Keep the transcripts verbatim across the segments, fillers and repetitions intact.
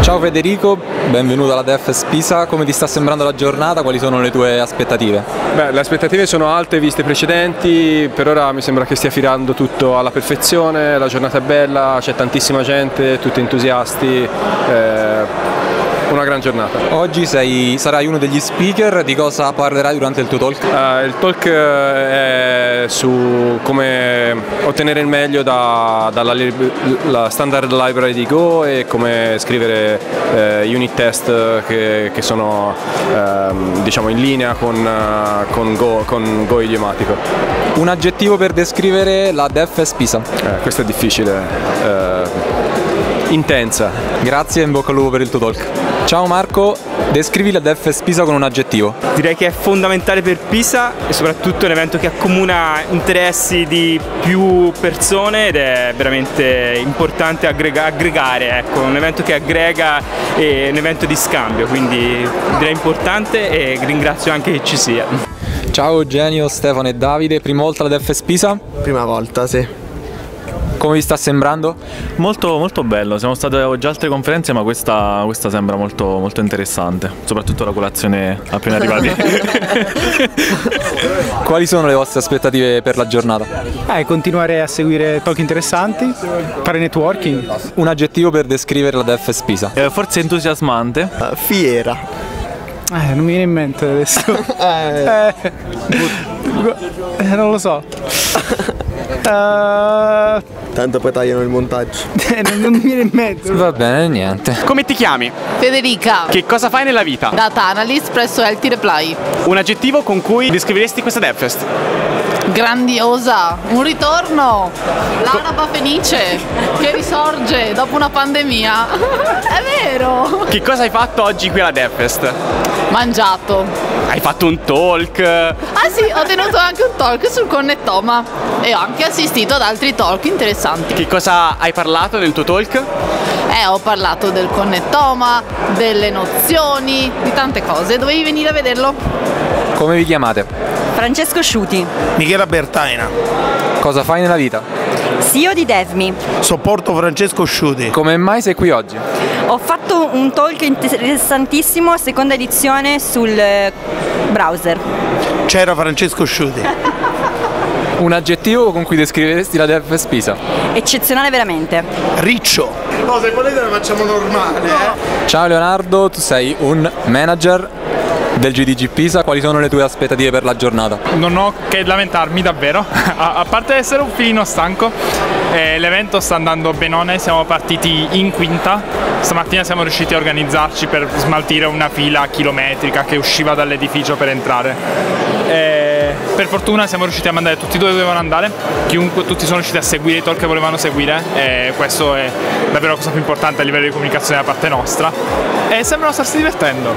Ciao Federico, benvenuto alla Death Fest Pisa, come ti sta sembrando la giornata, quali sono le tue aspettative? Beh, le aspettative sono alte viste precedenti, per ora mi sembra che stia filando tutto alla perfezione, la giornata è bella, c'è tantissima gente, tutti entusiasti, eh... una gran giornata. Oggi sei, sarai uno degli speaker, di cosa parlerai durante il tuo talk? Uh, il talk è su come ottenere il meglio da, dalla la standard library di Go e come scrivere eh, unit test che, che sono eh, diciamo in linea con, con, Go, con Go idiomatico. Un aggettivo per descrivere la Death Fest Pisa? Eh, questo è difficile. Eh, intensa. Grazie e in bocca al lupo per il tuo talk. Ciao Marco, descrivi la Death Fest Pisa con un aggettivo. Direi che è fondamentale per Pisa e soprattutto è un evento che accomuna interessi di più persone ed è veramente importante aggrega aggregare, ecco, un evento che aggrega e un evento di scambio, quindi direi importante e ringrazio anche che ci sia. Ciao Eugenio, Stefano e Davide, prima volta alla Death Fest Pisa? Prima volta, sì. Come vi sta sembrando? Molto, molto bello, siamo stati a già altre conferenze ma questa, questa sembra molto, molto interessante, soprattutto la colazione appena arrivati. Quali sono le vostre aspettative per la giornata? Eh, continuare a seguire talk interessanti, fare networking. Un aggettivo per descrivere la Death Fest Pisa? Eh, forse entusiasmante. Uh, fiera. Eh, non mi viene in mente adesso. eh, eh, non lo so. Uh... Tanto poi tagliano il montaggio. Non mi viene in mezzo. Va bene, niente. Come ti chiami? Federica. Che cosa fai nella vita? Data analyst presso Healthy Reply. Un aggettivo con cui descriveresti questa Death Fest? Grandiosa, un ritorno, l'araba fenice che risorge dopo una pandemia, è vero. Che cosa hai fatto oggi qui alla Death Fest? Mangiato. Hai fatto un talk? Ah sì, ho tenuto anche un talk sul connettoma e ho anche assistito ad altri talk interessanti. Che cosa hai parlato nel tuo talk? Eh, ho parlato del connettoma, delle nozioni, di tante cose, dovevi venire a vederlo. Come vi chiamate? Francesco Sciuti. Michela Bertaina. Cosa fai nella vita? C E O di Defmi. Sopporto Francesco Sciuti. Come mai sei qui oggi? Ho fatto un talk interessantissimo, seconda edizione, sul browser. C'era Francesco Sciuti. Un aggettivo con cui descriveresti la Death Fest Pisa? Eccezionale veramente. Riccio. No, se volete la facciamo normale. No. Eh. Ciao Leonardo, tu sei un manager del G D G Pisa, quali sono le tue aspettative per la giornata? Non ho che lamentarmi davvero, a parte essere un filino stanco, eh, l'evento sta andando benone, siamo partiti in quinta, stamattina siamo riusciti a organizzarci per smaltire una fila chilometrica che usciva dall'edificio per entrare. Eh, per fortuna siamo riusciti a mandare tutti dove dovevano andare, chiunque, tutti sono riusciti a seguire i talk che volevano seguire e questo è davvero la cosa più importante a livello di comunicazione da parte nostra. E sembrano starsi divertendo.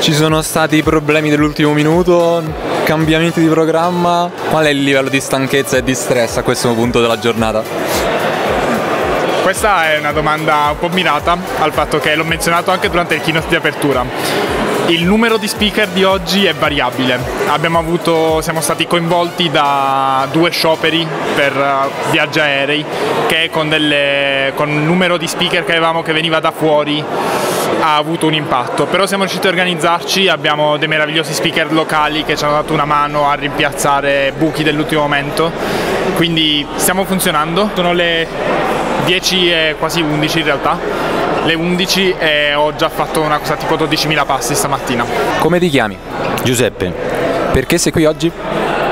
Ci sono stati problemi dell'ultimo minuto, cambiamenti di programma. Qual è il livello di stanchezza e di stress a questo punto della giornata? Questa è una domanda un po' mirata al fatto che l'ho menzionato anche durante il keynote di apertura. Il numero di speaker di oggi è variabile. Abbiamo avuto, siamo stati coinvolti da due scioperi per viaggi aerei che con, delle, con il numero di speaker che avevamo che veniva da fuori ha avuto un impatto, però siamo riusciti a organizzarci, abbiamo dei meravigliosi speaker locali che ci hanno dato una mano a rimpiazzare buchi dell'ultimo momento, quindi stiamo funzionando, sono le dieci e quasi undici in realtà, le undici e ho già fatto una cosa tipo dodicimila passi stamattina. Come ti chiami? Giuseppe. Perché sei qui oggi?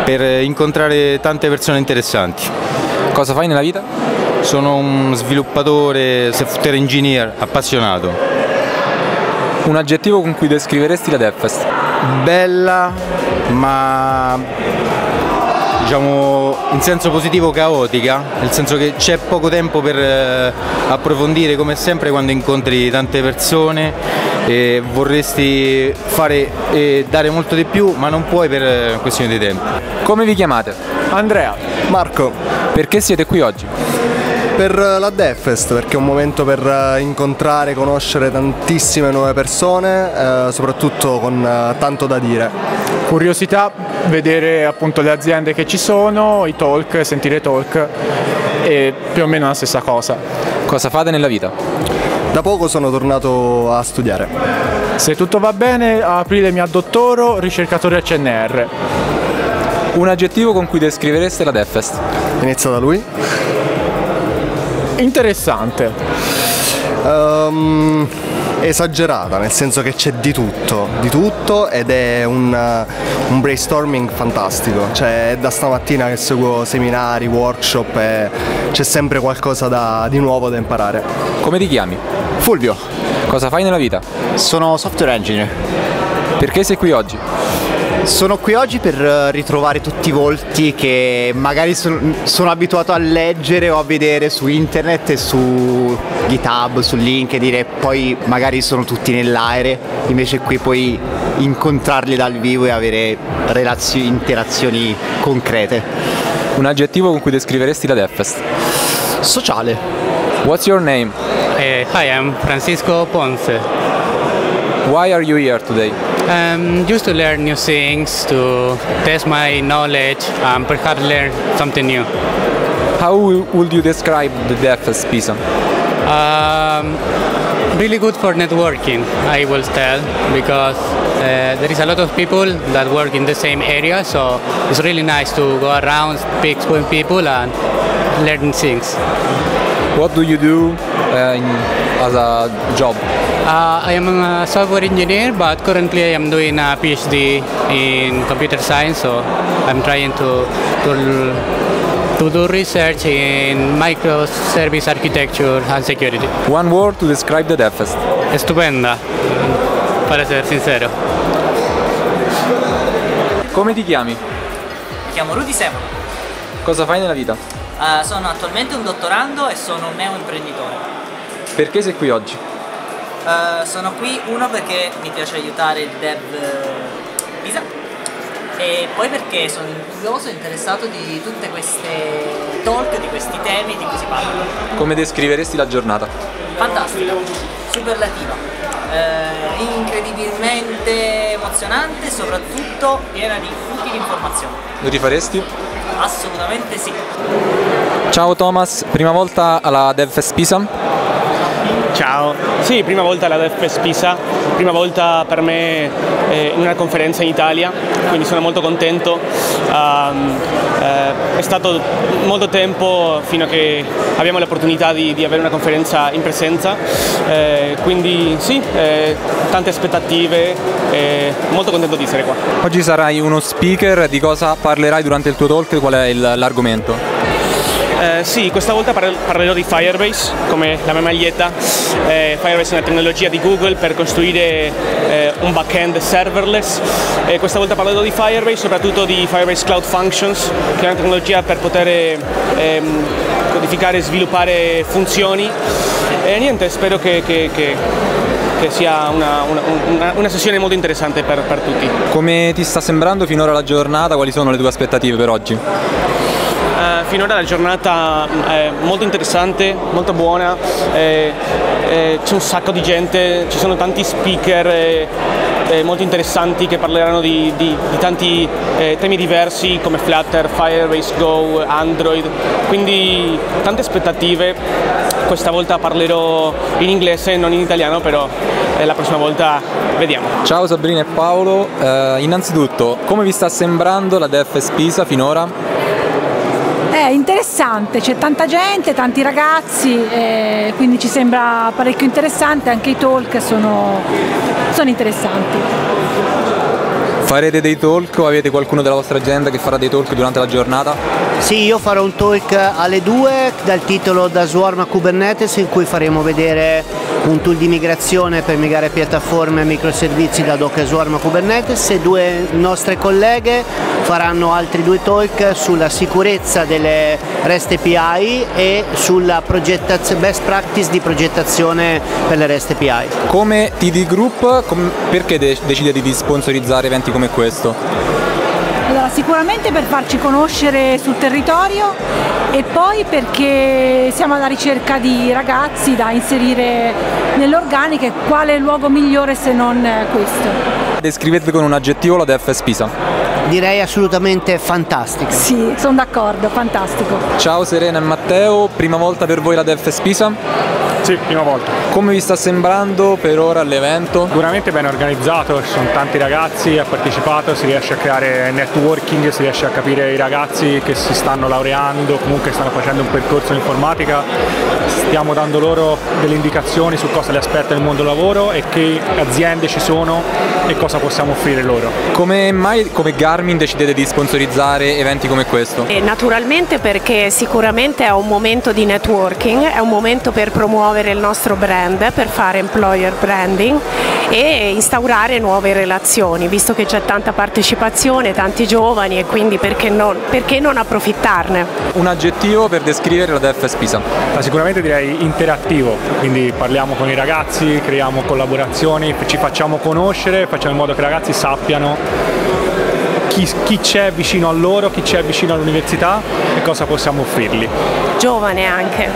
Per incontrare tante persone interessanti. Cosa fai nella vita? Sono un sviluppatore, software engineer, appassionato. Un aggettivo con cui descriveresti la Death Fest? Bella, ma diciamo in senso positivo caotica, nel senso che c'è poco tempo per approfondire come sempre quando incontri tante persone e vorresti fare e dare molto di più, ma non puoi per questione di tempo. Come vi chiamate? Andrea. Marco. Perché siete qui oggi? Per la Death Fest, perché è un momento per incontrare, conoscere tantissime nuove persone, eh, soprattutto con eh, tanto da dire. Curiosità, vedere appunto le aziende che ci sono, i talk, sentire talk, è più o meno la stessa cosa. Cosa fate nella vita? Da poco sono tornato a studiare. Se tutto va bene, a aprile mi adotterò ricercatore al C N R. Un aggettivo con cui descrivereste la Death Fest? Inizia da lui. Interessante. Um, esagerata, nel senso che c'è di tutto, di tutto, ed è un, un brainstorming fantastico. Cioè, è da stamattina che seguo seminari, workshop e c'è sempre qualcosa da, di nuovo da imparare. Come ti chiami? Fulvio. Cosa fai nella vita? Sono software engineer. Perché sei qui oggi? Sono qui oggi per ritrovare tutti i volti che magari son, sono abituato a leggere o a vedere su internet e su GitHub, su LinkedIn, e poi magari sono tutti nell'aereo, invece qui puoi incontrarli dal vivo e avere relazio, interazioni concrete. Un aggettivo con cui descriveresti la Death Fest? Sociale. What's your name? Uh, hi, I'm Francisco Ponce. Why are you here today? Um, just to learn new things, to test my knowledge and perhaps learn something new. How would you describe the Death Fest Pisa? Um, really good for networking, I will tell, because uh, there is a lot of people that work in the same area, so it's really nice to go around, speak with people and learn things. What do you do uh, in, as a job? Uh, I am a software engineer, but currently I am doing a PhD in computer science, so I'm trying to, to, to do research in microservice architecture and security. One word to describe the Death Fest. Stupenda, per essere sincero. Come ti chiami? Mi chiamo Rudy Semola. Cosa fai nella vita? Uh, sono attualmente un dottorando e sono un neoimprenditore. Perché sei qui oggi? Uh, sono qui, uno, perché mi piace aiutare il dev uh, Pisa, e poi perché sono curioso e interessato di tutte queste talk, di questi temi di cui si parla. Come descriveresti la giornata? Fantastica, superlativa, uh, incredibilmente emozionante e soprattutto piena di utili informazioni. Lo rifaresti? Assolutamente sì. Ciao Thomas, prima volta alla Death Fest Pisa? Ciao, sì, prima volta alla Death Fest Pisa, prima volta per me eh, in una conferenza in Italia, quindi sono molto contento. Um, eh, è stato molto tempo fino a che abbiamo l'opportunità di, di avere una conferenza in presenza, eh, quindi sì, eh, tante aspettative, eh, molto contento di essere qua. Oggi sarai uno speaker, di cosa parlerai durante il tuo talk, qual è l'argomento? Eh, sì, questa volta parlerò di Firebase, come la mia maglietta. Eh, Firebase è una tecnologia di Google per costruire eh, un backend serverless. Eh, questa volta parlerò di Firebase, soprattutto di Firebase Cloud Functions, che è una tecnologia per poter ehm, codificare e sviluppare funzioni. E eh, niente, spero che, che, che, che sia una, una, una, una sessione molto interessante per, per tutti. Come ti sta sembrando finora la giornata? Quali sono le tue aspettative per oggi? Uh, finora la giornata è molto interessante, molto buona, eh, eh, c'è un sacco di gente, ci sono tanti speaker eh, eh, molto interessanti che parleranno di, di, di tanti eh, temi diversi come Flutter, Firebase, Go, Android, quindi tante aspettative. Questa volta parlerò in inglese, non in italiano, però eh, la prossima volta vediamo. Ciao Sabrina e Paolo, uh, innanzitutto come vi sta sembrando la Death Fest Pisa finora? È interessante, c'è tanta gente, tanti ragazzi, eh, quindi ci sembra parecchio interessante, anche i talk sono, sono interessanti. Farete dei talk o avete qualcuno della vostra agenda che farà dei talk durante la giornata? Sì, io farò un talk alle due dal titolo Da Swarm a Kubernetes, in cui faremo vedere un tool di migrazione per migrare piattaforme e microservizi da Docker Swarm a Kubernetes, e due nostre colleghe faranno altri due talk sulla sicurezza delle REST A P I e sulla best practice di progettazione per le REST A P I. Come T D Group, com perché de decidete di sponsorizzare eventi come questo? Allora, sicuramente per farci conoscere sul territorio e poi perché siamo alla ricerca di ragazzi da inserire nell'organica, e quale luogo migliore se non questo. Descrivete con un aggettivo la Death Fest Pisa. Direi assolutamente fantastica. Sì, sono d'accordo, fantastico. Ciao Serena e Matteo, prima volta per voi la Death Fest Pisa? Sì, prima volta. Come vi sta sembrando per ora l'evento? Sicuramente ben organizzato, ci sono tanti ragazzi, ha partecipato, si riesce a creare networking, si riesce a capire i ragazzi che si stanno laureando, comunque stanno facendo un percorso in informatica, stiamo dando loro delle indicazioni su cosa li aspetta nel mondo lavoro e che aziende ci sono e cosa possiamo offrire loro. Come mai come Garmin decidete di sponsorizzare eventi come questo? E naturalmente perché sicuramente è un momento di networking, è un momento per promuovere il nostro brand, per fare employer branding e instaurare nuove relazioni, visto che c'è tanta partecipazione, tanti giovani, e quindi perché non, perché non approfittarne? Un aggettivo per descrivere la Death Fest Pisa? Sicuramente direi interattivo, quindi parliamo con i ragazzi, creiamo collaborazioni, ci facciamo conoscere, facciamo in modo che i ragazzi sappiano chi c'è vicino a loro, chi c'è vicino all'università e cosa possiamo offrirgli. Giovane anche.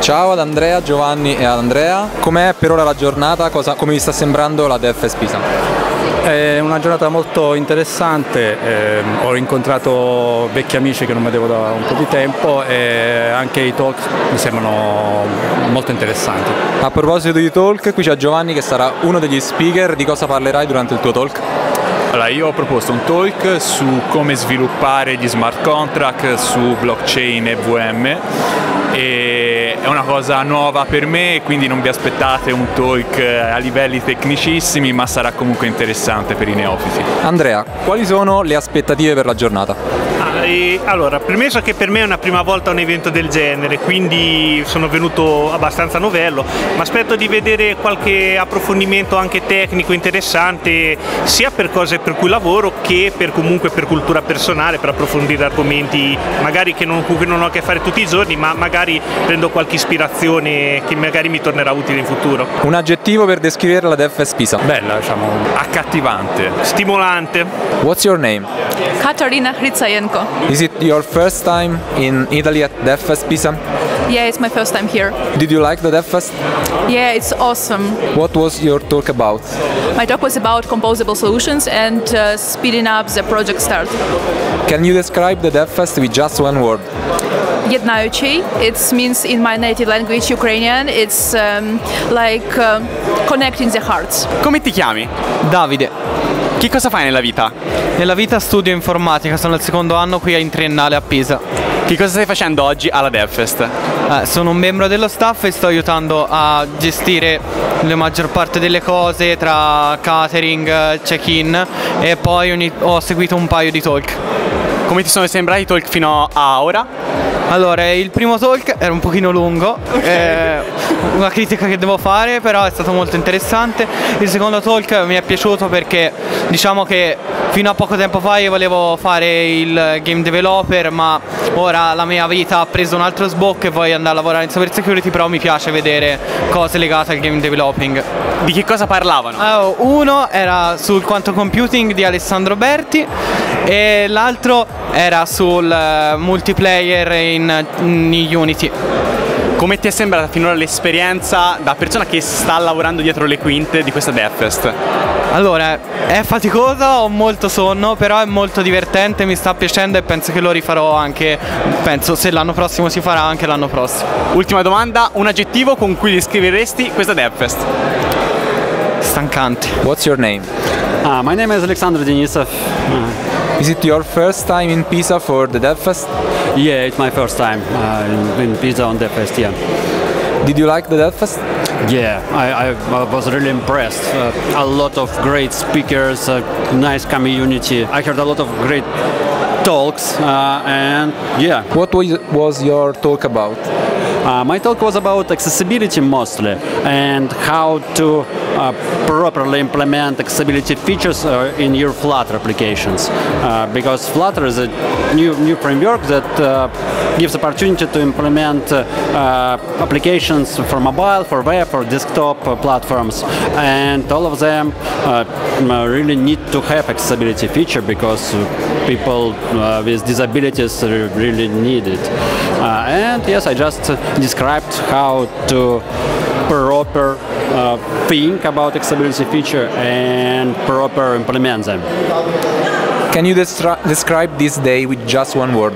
Ciao ad Andrea, Giovanni e ad Andrea. Com'è per ora la giornata? Cosa, come vi sta sembrando la Death Fest Pisa? È una giornata molto interessante, eh, ho incontrato vecchi amici che non vedevo da un po' di tempo e anche i talk mi sembrano molto interessanti. A proposito di talk, qui c'è Giovanni che sarà uno degli speaker. Di cosa parlerai durante il tuo talk? Allora, io ho proposto un talk su come sviluppare gli smart contract su blockchain e V M, e è una cosa nuova per me, quindi non vi aspettate un talk a livelli tecnicissimi, ma sarà comunque interessante per i neofiti. Andrea, quali sono le aspettative per la giornata? Allora, premesso che per me è una prima volta un evento del genere, quindi sono venuto abbastanza novello, ma aspetto di vedere qualche approfondimento anche tecnico interessante, sia per cose per cui lavoro che per, comunque per cultura personale, per approfondire argomenti magari che non, che non ho a che fare tutti i giorni, ma magari prendo qualche ispirazione che magari mi tornerà utile in futuro. Un aggettivo per descrivere la Death Fest Pisa? Bella, diciamo, accattivante, stimolante. What's your name? Katarina Hritsayenko. Is it your first time in Italy at Death Fest Pisa? Yeah, it's my first time here. Did you like the Death Fest? Yeah, it's awesome. What was your talk about? My talk was about composable solutions and uh, speeding up the project start. Can you describe the Death Fest with just one word? It means in my native language, Ukrainian, it's um, like uh, connecting the hearts. Come ti chiami? Davide. Che cosa fai nella vita? Nella vita studio informatica, sono al secondo anno qui in triennale a Pisa. Che cosa stai facendo oggi alla Death Fest? Eh, sono un membro dello staff e sto aiutando a gestire la maggior parte delle cose tra catering, check-in, e poi ogni... ho seguito un paio di talk. Come ti sono sembrati i talk fino a ora? Allora, il primo talk era un pochino lungo, okay. eh, una critica che devo fare, però è stato molto interessante. Il secondo talk mi è piaciuto perché diciamo che fino a poco tempo fa io volevo fare il game developer, ma ora la mia vita ha preso un altro sbocco e voglio andare a lavorare in cyber security, però mi piace vedere cose legate al game developing. Di che cosa parlavano? Allora, uno era sul quantum computing di Alessandro Berti e l'altro era sul multiplayer in, in Unity. Come ti è sembrata finora l'esperienza da persona che sta lavorando dietro le quinte di questa Death Fest? Allora, è faticosa, ho molto sonno, però è molto divertente, mi sta piacendo e penso che lo rifarò anche, penso se l'anno prossimo si farà anche l'anno prossimo. Ultima domanda, un aggettivo con cui descriveresti questa Death Fest? Stancante. What's your name? Ah, my name is Alexander Denisov. Uh, is it your first time in Pisa for the Death Fest? Yeah, it's my first time uh, in, in Pisa on Death Fest, yeah. Did you like the Death Fest? Yeah, I, I was really impressed. Uh, a lot of great speakers, uh, nice community. I heard a lot of great talks uh, and yeah. What was your talk about? Uh, my talk was about accessibility mostly and how to uh, properly implement accessibility features uh, in your Flutter applications, uh, because Flutter is a new, new framework that uh, gives opportunity to implement uh, uh, applications for mobile, for web, for desktop uh, platforms, and all of them uh, really need to have accessibility feature because people uh, with disabilities really need it. Uh, and yes, I just described how to proper uh, think about accessibility feature and proper implement them. Can you describe this day with just one word?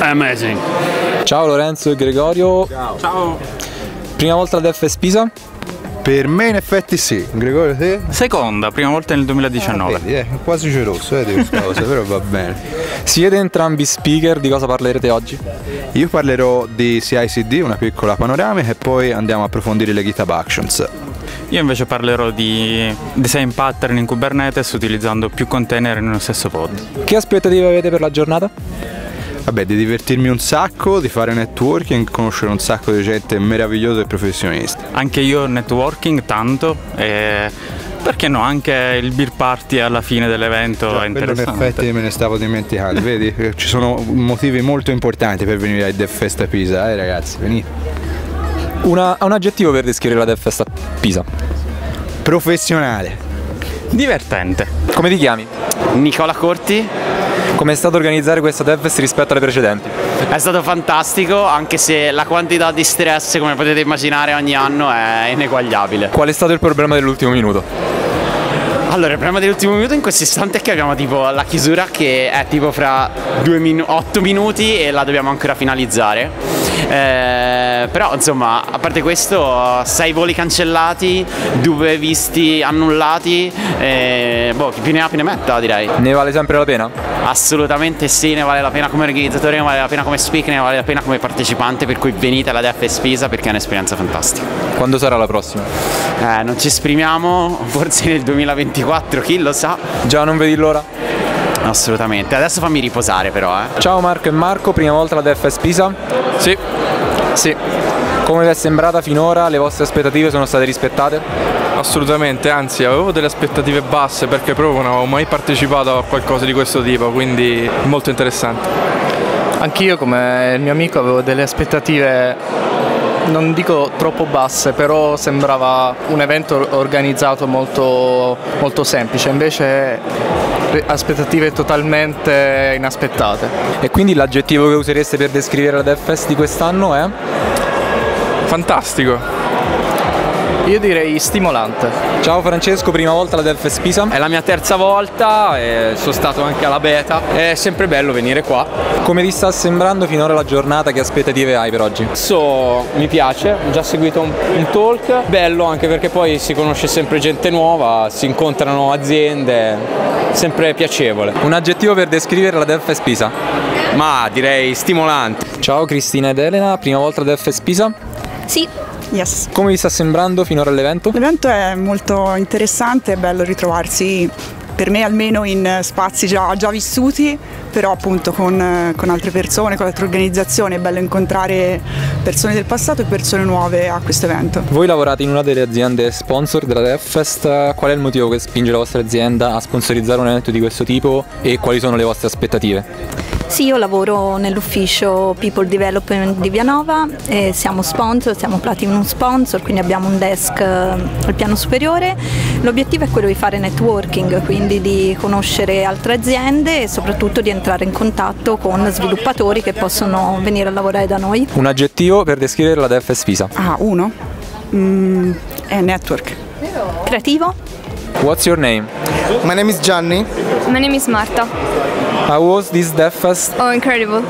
Amazing. Ciao Lorenzo e Gregorio. Ciao. Ciao. Prima volta alla Death Fest Pisa? Per me in effetti sì. Gregorio, te? Seconda, prima volta nel duemiladiciannove. Ah, vedi, eh, quasi geloso eh, di questa cosa, però va bene. Siete entrambi speaker, di cosa parlerete oggi? Io parlerò di C I C D, una piccola panoramica, e poi andiamo a approfondire le GitHub Actions. Io invece parlerò di design pattern in Kubernetes utilizzando più container in uno stesso pod. Che aspettative avete per la giornata? Vabbè, di divertirmi un sacco, di fare networking, conoscere un sacco di gente meravigliosa e professionista. Anche io networking tanto, e perché no, anche il beer party alla fine dell'evento, cioè, è interessante. In effetti me ne stavo dimenticando, vedi, ci sono motivi molto importanti per venire ai Death Fest a Pisa, eh ragazzi, venite. Una, un aggettivo per descrivere la Death Fest a Pisa? Professionale. Divertente. Come ti chiami? Nicola Corti. Com'è stato organizzare questa Death Fest rispetto alle precedenti? È stato fantastico, anche se la quantità di stress, come potete immaginare, ogni anno è ineguagliabile. Qual è stato il problema dell'ultimo minuto? Allora, il problema dell'ultimo minuto in questo istante è che abbiamo tipo la chiusura che è tipo fra otto minuti e la dobbiamo ancora finalizzare. Eh, però insomma, a parte questo, sei voli cancellati, due visti annullati, eh, boh, chi più ne ha più ne metta, direi. Ne vale sempre la pena? Assolutamente sì, ne vale la pena come organizzatore, ne vale la pena come speaker, ne vale la pena come partecipante, per cui venite alla Death Fest Pisa perché è un'esperienza fantastica. Quando sarà la prossima? Eh, non ci esprimiamo, forse nel duemilaventiquattro, chi lo sa? Già, non vedi l'ora? Assolutamente, adesso fammi riposare però eh. Ciao Marco e Marco, prima volta alla Death Fest Pisa? Sì. Sì. Come vi è sembrata finora? Le vostre aspettative sono state rispettate? Assolutamente, anzi avevo delle aspettative basse perché proprio non avevo mai partecipato a qualcosa di questo tipo, quindi molto interessante. Anch'io, come il mio amico, avevo delle aspettative, non dico troppo basse, però sembrava un evento organizzato molto, molto semplice, invece aspettative totalmente inaspettate. E quindi l'aggettivo che usereste per descrivere la Death Fest di quest'anno è? Fantastico. Io direi stimolante. Ciao Francesco, prima volta alla Death Fest Pisa? È la mia terza volta, e sono stato anche alla beta, è sempre bello venire qua. Come ti sta sembrando finora la giornata, che aspettative hai per oggi? So, mi piace, ho già seguito un, un talk, bello anche perché poi si conosce sempre gente nuova, si incontrano aziende, sempre piacevole. Un aggettivo per descrivere la Death Fest Pisa? Ma direi stimolante. Ciao Cristina ed Elena, prima volta alla Death Fest Pisa? Sì. Yes. Come vi sta sembrando finora l'evento? L'evento è molto interessante, è bello ritrovarsi, per me almeno, in spazi già, già vissuti, però appunto con, con altre persone, con altre organizzazioni, è bello incontrare persone del passato e persone nuove a questo evento. Voi lavorate in una delle aziende sponsor della Death Fest, qual è il motivo che spinge la vostra azienda a sponsorizzare un evento di questo tipo e quali sono le vostre aspettative? Sì, io lavoro nell'ufficio People Development di Vianova e siamo sponsor, siamo Platinum Sponsor, quindi abbiamo un desk al piano superiore. L'obiettivo è quello di fare networking, quindi di conoscere altre aziende e soprattutto di entrare in contatto con sviluppatori che possono venire a lavorare da noi. Un aggettivo per descrivere la Death Fest Pisa? Ah, uno? Mm, è network. Creativo? What's your name? My name is Gianni. My name is Marta. How was this Death Fest? Oh, incredible!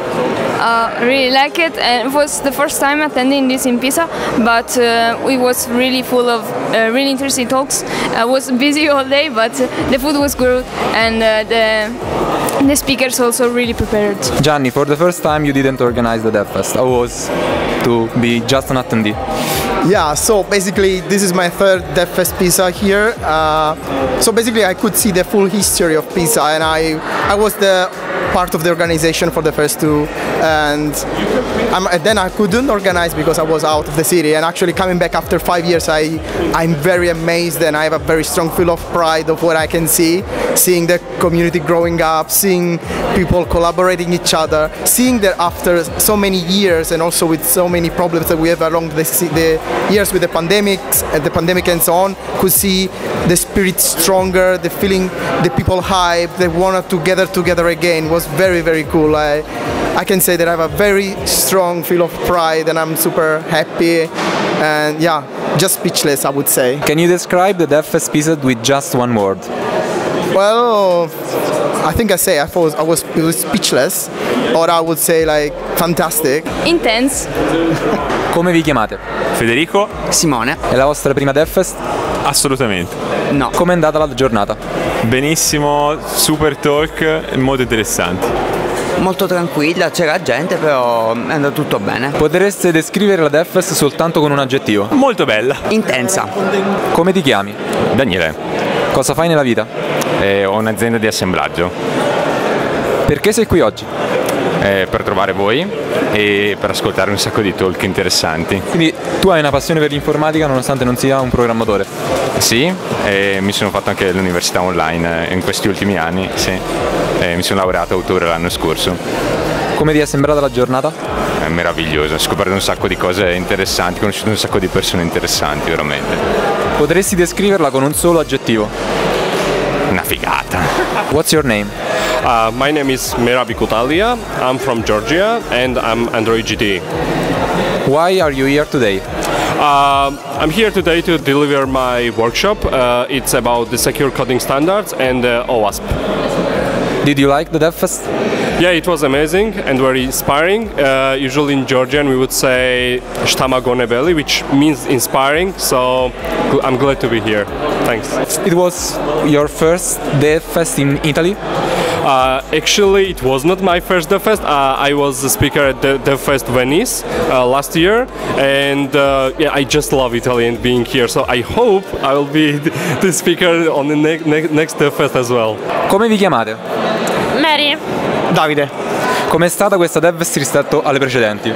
Uh, really like it, and it was the first time attending this in Pisa, but uh, it was really full of uh, really interesting talks. I was busy all day, but the food was good, and uh, the the speakers also really prepared. Gianni, for the first time you didn't organize the Death Fest. I was to be just an attendee. Yeah, so basically this is my third Death Fest Pisa here. Uh, so basically I could see the full history of Pisa, and I I was the part of the organization for the first two, and I'm, then I couldn't organize because I was out of the city. And actually coming back after five years, I, I'm very amazed, and I have a very strong feel of pride of what I can see, seeing the community growing up, seeing people collaborating each other, seeing that after so many years and also with so many problems that we have along the, the years with the pandemics and the pandemic and so on, could see the spirit stronger, the feeling, the people hyped, they wanted to gather together again. It was very, very cool. I, I can say that I have a very strong feel of pride, and I'm super happy, and yeah, just speechless, I would say. Can you describe the Death Fest episode with just one word? Well, I think I say I was I was, it was speechless, or I would say like fantastic. Intense. Come vi chiamate? Federico. Simone. È la vostra prima Death Fest? Assolutamente. No. Com'è andata la giornata? Benissimo, super talk, molto interessante. Molto tranquilla, c'era gente, però è andato tutto bene. Potreste descrivere la Death Fest soltanto con un aggettivo? Molto bella. Intensa. Come ti chiami? Daniele. Cosa fai nella vita? Eh, ho un'azienda di assemblaggio. Perché sei qui oggi? Eh, per trovare voi e per ascoltare un sacco di talk interessanti. Quindi tu hai una passione per l'informatica nonostante non sia un programmatore? Sì, eh, mi sono fatto anche l'università online in questi ultimi anni, sì. Eh, mi sono laureato autore l'anno scorso. Come ti è sembrata la giornata? È meravigliosa, ho scoperto un sacco di cose interessanti, ho conosciuto un sacco di persone interessanti, veramente. Potresti descriverla con un solo aggettivo? Una figata. What's your name? Uh, my name is Merabi Kutalia. I'm from Georgia and I'm Android G T E. Why are you here today? Uh, I'm here today to deliver my workshop. Uh, it's about the secure coding standards and uh, OWASP. Did you like the Death Fest? Yeah, it was amazing and very inspiring. Uh, usually in Georgian we would say "Shtama Gonebeli," which means inspiring, so I'm glad to be here. Thanks. It was your first Death Fest in Italy? Uh, actually, it was not my first Death Fest. Uh, I was a speaker at the Death Fest Venice uh, last year, and uh, yeah, I just love Italy and being here. So I hope I will be the speaker on the ne ne next Death Fest as well. Come vi chiamate? Mary. Davide. Com'è stata questa Death Fest rispetto alle precedenti?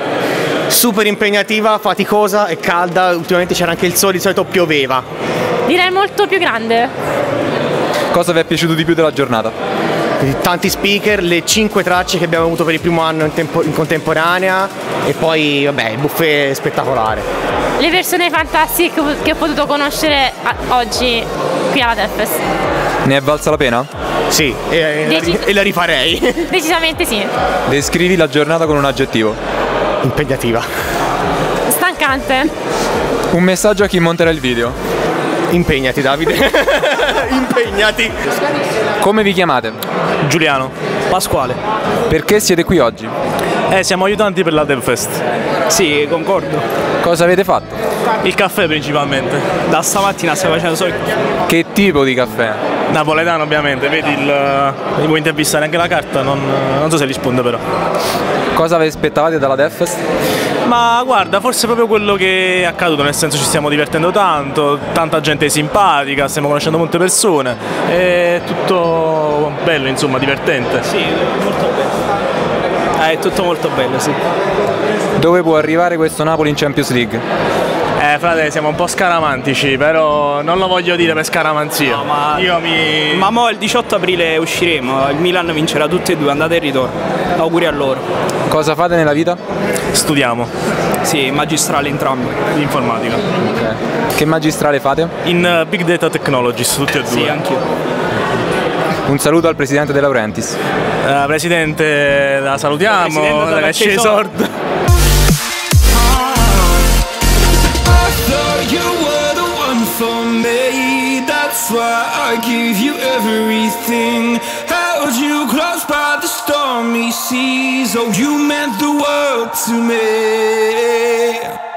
Super impegnativa, faticosa e calda. Ultimamente c'era anche il sole, di solito pioveva. Direi molto più grande. Cosa vi è piaciuto di più della giornata? Tanti speaker, le cinque tracce che abbiamo avuto per il primo anno in, tempo, in contemporanea, e poi vabbè, il buffet spettacolare. Le persone fantastiche che ho potuto conoscere oggi qui alla Death Fest. Ne è valsa la pena? Sì, e, Deci e la rifarei. Decisamente sì. Descrivi la giornata con un aggettivo. Impegnativa. Stancante. Un messaggio a chi monterà il video. Impegnati, Davide. Impegnati. Come vi chiamate? Giuliano. Pasquale. Perché siete qui oggi? Eh, siamo aiutanti per la Death Fest. Sì, concordo. Cosa avete fatto? Il caffè principalmente. Da stamattina stiamo facendo solo. Che tipo di caffè? Napoletano ovviamente, vedi il. Mi puoi intervistare anche la carta, non, non so se risponde però. Cosa vi aspettavate dalla Death Fest? Ma guarda, forse proprio quello che è accaduto, nel senso ci stiamo divertendo tanto, tanta gente simpatica, stiamo conoscendo molte persone, è tutto bello, insomma, divertente. Sì, molto bello. È tutto molto bello, sì. Dove può arrivare questo Napoli in Champions League? Eh frate, siamo un po' scaramantici, però non lo voglio dire per scaramanzia. No, ma io mi... ma mo il diciotto aprile usciremo, il Milan vincerà tutti e due, andate e ritorno. Auguri a loro. Cosa fate nella vita? Studiamo. Sì, magistrale entrambi. In informatica. Okay. Che magistrale fate? In uh, Big Data Technologies, tutti e due. Sì, anch'io. Un saluto al presidente De Laurentiis. Uh, presidente, la salutiamo, è sceso. That's why I give you everything. Held you close by the stormy seas. Oh, you meant the world to me.